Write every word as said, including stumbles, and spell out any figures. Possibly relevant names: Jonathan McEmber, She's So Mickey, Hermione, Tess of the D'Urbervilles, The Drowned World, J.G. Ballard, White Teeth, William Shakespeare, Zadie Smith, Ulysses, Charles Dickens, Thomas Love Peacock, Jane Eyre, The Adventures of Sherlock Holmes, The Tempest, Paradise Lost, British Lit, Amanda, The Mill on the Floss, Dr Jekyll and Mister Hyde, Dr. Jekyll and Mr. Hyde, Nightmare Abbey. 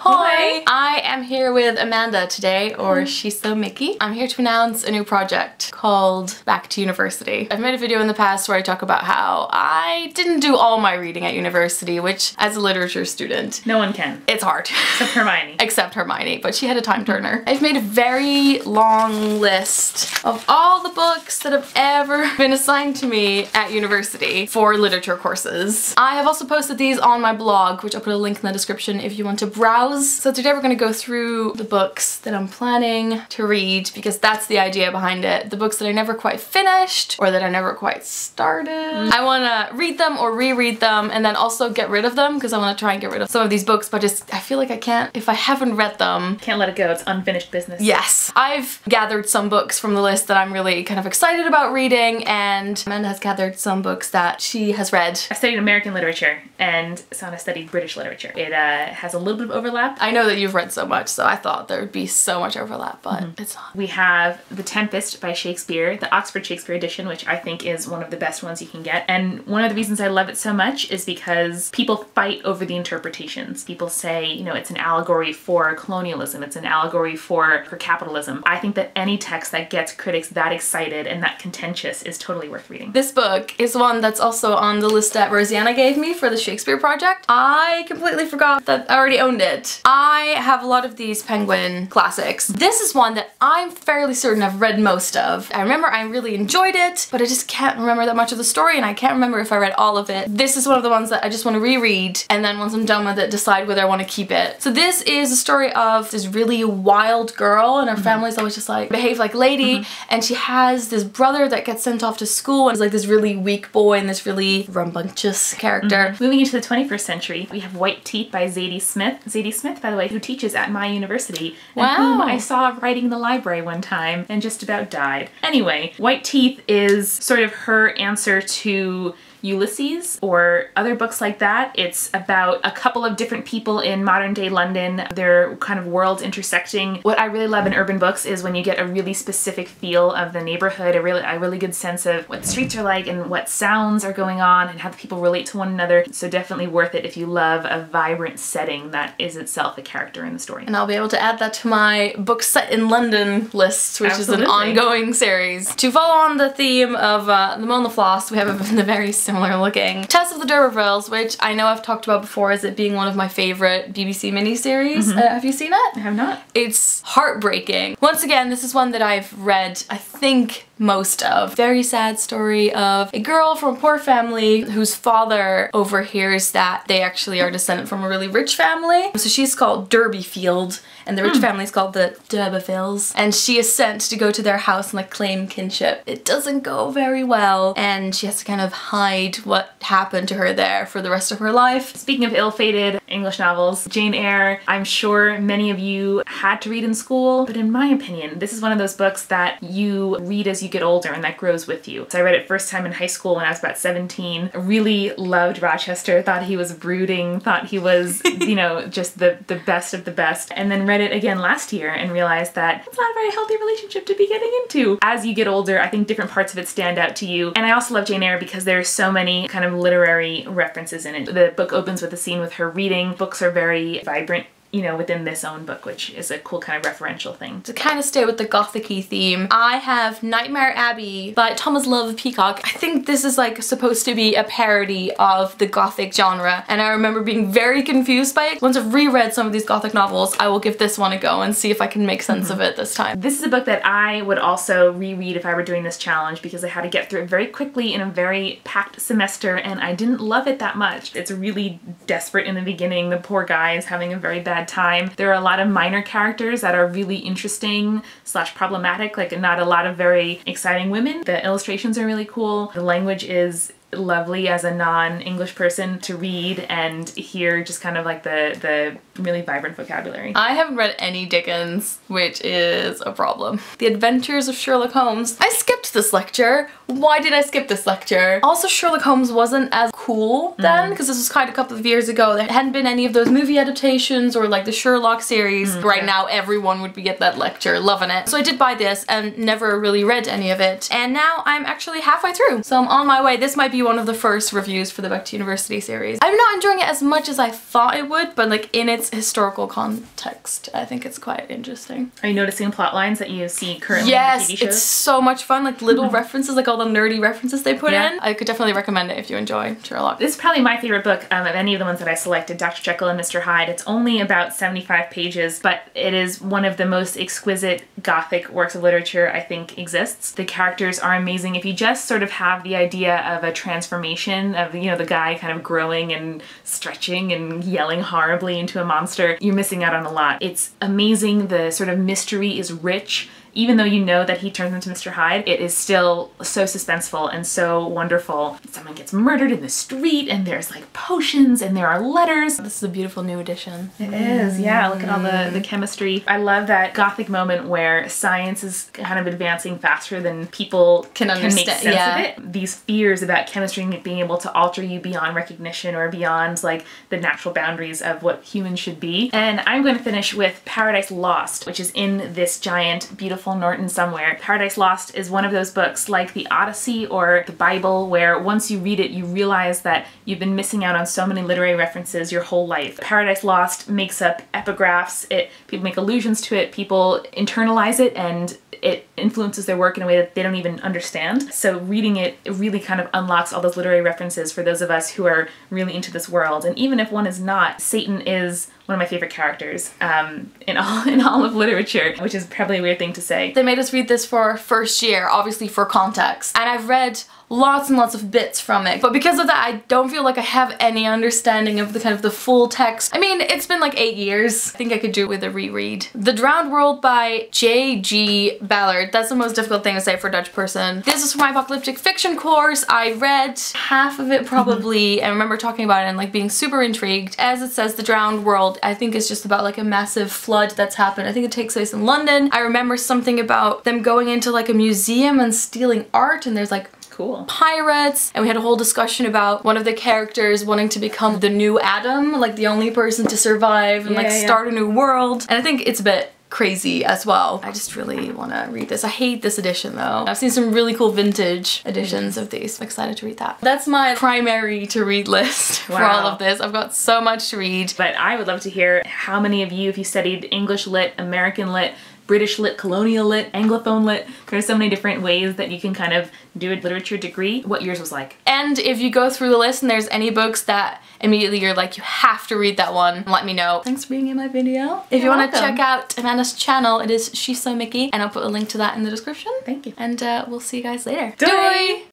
Hi! I am here with Amanda today, or She's So Mickey. I'm here to announce a new project called Back to University. I've made a video in the past where I talk about how I didn't do all my reading at university, which, as a literature student... No one can. It's hard. Except Hermione. Except Hermione, but she had a time turner. I've made a very long list of all the books that have ever been assigned to me at university for literature courses. I have also posted these on my blog, which I'll put a link in the description if you want to browse. So today we're going to go through the books that I'm planning to read, because that's the idea behind it. The books that I never quite finished, or that I never quite started. Mm. I want to read them or reread them, and then also get rid of them, because I want to try and get rid of some of these books, but just I feel like I can't, if I haven't read them. Can't let it go, it's unfinished business. Yes. I've gathered some books from the list that I'm really kind of excited about reading, and Amanda has gathered some books that she has read. I studied American literature, and Sana studied British literature. It uh, has a little bit of overlap. I know that you've read so much, so I thought there would be so much overlap, but mm-hmm. It's not. We have The Tempest by Shakespeare, the Oxford Shakespeare edition, which I think is one of the best ones you can get. And one of the reasons I love it so much is because people fight over the interpretations. People say, you know, it's an allegory for colonialism, it's an allegory for, for capitalism. I think that any text that gets critics that excited and that contentious is totally worth reading. This book is one that's also on the list that Rosanna gave me for the Shakespeare project. I completely forgot that I already owned it. I have a lot of these Penguin classics. This is one that I'm fairly certain I've read most of. I remember I really enjoyed it, but I just can't remember that much of the story, and I can't remember if I read all of it. This is one of the ones that I just want to reread, and then once I'm done with it, decide whether I want to keep it. So this is a story of this really wild girl, and her mm-hmm. family's always just like, behave like lady, mm-hmm. and she has this brother that gets sent off to school, and is like this really weak boy and this really rambunctious character. Mm-hmm. Moving into the twenty-first century, we have White Teeth by Zadie Smith. Zadie Smith, by the way, who teaches at my university, and wow. whom I saw writing in the library one time and just about died. Anyway, White Teeth is sort of her answer to Ulysses or other books like that. It's about a couple of different people in modern day London, their kind of worlds intersecting. What I really love in urban books is when you get a really specific feel of the neighborhood, a really, a really good sense of what the streets are like and what sounds are going on and how the people relate to one another. So definitely worth it if you love a vibrant setting that is itself a character in the story. And I'll be able to add that to my book set in London list, which Absolutely. Is an ongoing series. To follow on the theme of uh, The Mill on the Floss, we have a, a very similar looking Tess of the D'Urbervilles, which I know I've talked about before as it being one of my favorite B B C miniseries. Mm-hmm. uh, have you seen it? I have not. It's heartbreaking. Once again, this is one that I've read, I think, most of. Very sad story of a girl from a poor family whose father overhears that they actually are descended from a really rich family. So she's called D'Urberfield, and the rich mm. family is called the D'Urbervilles, and she is sent to go to their house and like claim kinship. It doesn't go very well, and she has to kind of hide what happened to her there for the rest of her life. Speaking of ill-fated English novels, Jane Eyre, I'm sure many of you had to read in school, but in my opinion, this is one of those books that you read as you get older and that grows with you. So I read it first time in high school when I was about seventeen. I really loved Rochester, thought he was brooding, thought he was, you know, just the, the best of the best, and then read it again last year and realized that it's not a very healthy relationship to be getting into. As you get older, I think different parts of it stand out to you. And I also love Jane Eyre because there's so So many kind of literary references in it. The book opens with a scene with her reading. Books are very vibrant, you know, within this own book, which is a cool kind of referential thing. To kind of stay with the gothic-y theme, I have Nightmare Abbey by Thomas Love Peacock. I think this is like supposed to be a parody of the gothic genre, and I remember being very confused by it. Once I've reread some of these gothic novels, I will give this one a go and see if I can make sense mm-hmm. of it this time. This is a book that I would also reread if I were doing this challenge, because I had to get through it very quickly in a very packed semester, and I didn't love it that much. It's really desperate in the beginning. The poor guy is having a very bad time. There are a lot of minor characters that are really interesting slash problematic, like not a lot of very exciting women. The illustrations are really cool. The language is lovely as a non-English person to read and hear, just kind of like the, the really vibrant vocabulary. I haven't read any Dickens, which is a problem. The Adventures of Sherlock Holmes. I skipped this lecture. Why did I skip this lecture? Also, Sherlock Holmes wasn't as cool then, because mm. this was quite a couple of years ago. There hadn't been any of those movie adaptations or like the Sherlock series. Mm, right yeah. now everyone would be at that lecture, loving it. So I did buy this and never really read any of it. And now I'm actually halfway through. So I'm on my way. This might be be one of the first reviews for the Back to University series. I'm not enjoying it as much as I thought it would, but like in its historical context, I think it's quite interesting. Are you noticing plot lines that you see currently yes, in T V shows? Yes, it's so much fun, like little references, like all the nerdy references they put yeah. in. I could definitely recommend it if you enjoy Sherlock. This is probably my favorite book um, of any of the ones that I selected, Doctor Jekyll and Mister Hyde. It's only about seventy-five pages, but it is one of the most exquisite gothic works of literature I think exists. The characters are amazing. If you just sort of have the idea of a transformation of, you know, the guy kind of growing and stretching and yelling horribly into a monster, you're missing out on a lot. It's amazing. The sort of mystery is rich. Even though you know that he turns into Mister Hyde, it is still so suspenseful and so wonderful. Someone gets murdered in the street and there's like potions and there are letters. This is a beautiful new edition. It is, yeah, look at all the, the chemistry. I love that gothic moment where science is kind of advancing faster than people can, can make sense yeah. of it. These fears about chemistry and being able to alter you beyond recognition or beyond like the natural boundaries of what humans should be. And I'm going to finish with Paradise Lost, which is in this giant, beautiful Norton somewhere. Paradise Lost is one of those books like the Odyssey or the Bible where once you read it you realize that you've been missing out on so many literary references your whole life. Paradise Lost makes up epigraphs, it people make allusions to it, people internalize it, and it influences their work in a way that they don't even understand. So reading it, it really kind of unlocks all those literary references for those of us who are really into this world. And even if one is not, Satan is one of my favorite characters um, in all in all of literature, which is probably a weird thing to say. They made us read this for our first year, obviously for context. And I've read lots and lots of bits from it, but because of that I don't feel like I have any understanding of the kind of the full text. I mean, it's been like eight years. I think I could do it with a reread. The Drowned World by J G Ballard. That's the most difficult thing to say for a Dutch person. This is from my apocalyptic fiction course. I read half of it probably and remember talking about it and like being super intrigued. As it says, The Drowned World, I think it's just about like a massive flood that's happened. I think it takes place in London. I remember something about them going into like a museum and stealing art and there's like Cool. pirates, and we had a whole discussion about one of the characters wanting to become the new Adam, like the only person to survive and yeah, like yeah. start a new world. And I think it's a bit crazy as well. I just really want to read this. I hate this edition though. I've seen some really cool vintage editions of these. I'm excited to read that. That's my primary to read list wow. for all of this. I've got so much to read. But I would love to hear how many of you, if you studied English lit, American lit, British lit, colonial lit, Anglophone lit. There's so many different ways that you can kind of do a literature degree. What yours was like. And if you go through the list and there's any books that immediately you're like, you have to read that one, let me know. Thanks for being in my video. If you want to check out Amanda's channel, it is She's So Mickey, and I'll put a link to that in the description. Thank you. And uh, we'll see you guys later. Doei!